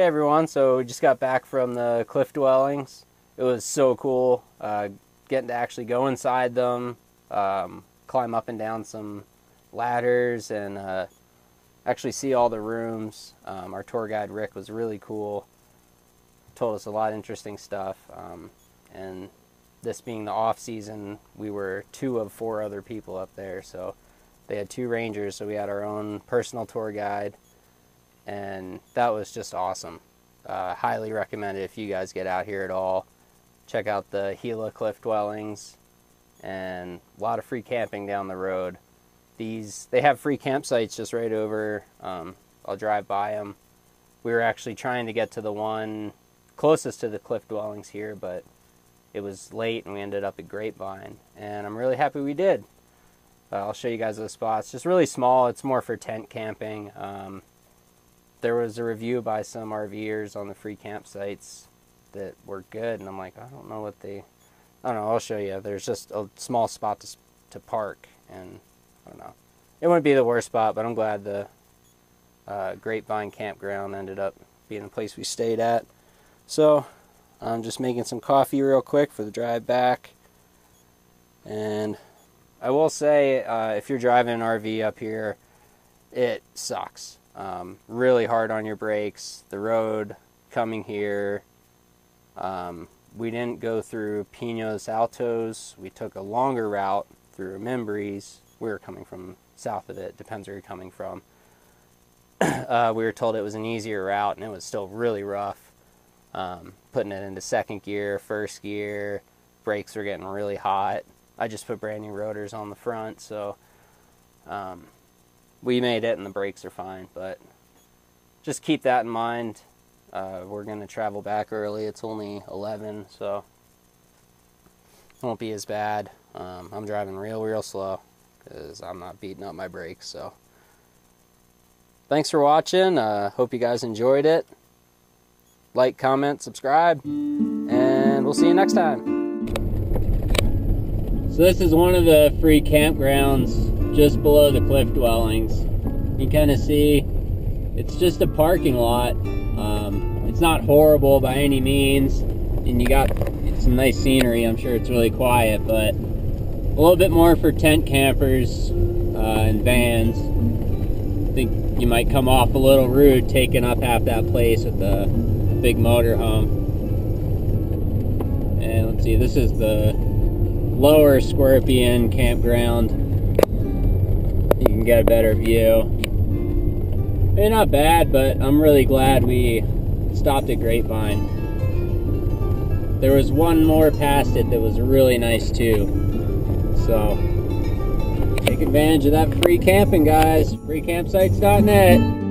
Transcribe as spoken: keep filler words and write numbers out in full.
Hey everyone, so we just got back from the Cliff Dwellings. It was so cool uh, getting to actually go inside them, um, climb up and down some ladders, and uh, actually see all the rooms. Um, our tour guide Rick was really cool, told us a lot of interesting stuff, um, and this being the off season, we were two of four other people up there, so they had two rangers, so we had our own personal tour guide. And that was just awesome. Uh, highly recommend it if you guys get out here at all. Check out the Gila Cliff Dwellings, and a lot of free camping down the road. These they have free campsites just right over. Um, I'll drive by them. We were actually trying to get to the one closest to the Cliff Dwellings here, but it was late and we ended up at Grapevine. And I'm really happy we did. Uh, I'll show you guys the spots. Just really small. It's more for tent camping. Um, There was a review by some RVers on the free campsites that were good, and I'm like, I don't know what they, I don't know, I'll show you. There's just a small spot to, to park, and I don't know. It wouldn't be the worst spot, but I'm glad the uh, Grapevine Campground ended up being the place we stayed at. So I'm just making some coffee real quick for the drive back. And I will say, uh, if you're driving an R V up here, it sucks. Um, really hard on your brakes. The road coming here, um, we didn't go through Pinos Altos. We took a longer route through Membres. We were coming from south of it, depends where you're coming from. uh, we were told it was an easier route, and it was still really rough. Um, putting it into second gear, first gear, brakes were getting really hot. I just put brand new rotors on the front, so um, we made it and the brakes are fine, but just keep that in mind. Uh, we're going to travel back early. It's only eleven, so it won't be as bad. Um, I'm driving real, real slow because I'm not beating up my brakes. So thanks for watching. Uh, hope you guys enjoyed it. Like, comment, subscribe, and we'll see you next time. So this is one of the free campgrounds just below the Cliff Dwellings. You kind of see it's just a parking lot. Um, it's not horrible by any means, and you got some nice scenery. I'm sure it's really quiet, but a little bit more for tent campers uh, and vans. I think you might come off a little rude taking up half that place with the big motorhome. And let's see, this is the lower Scorpion campground. You can get a better view. Maybe not bad, but I'm really glad we stopped at Grapevine. There was one more past it that was really nice too. So, take advantage of that free camping, guys. free campsites dot net.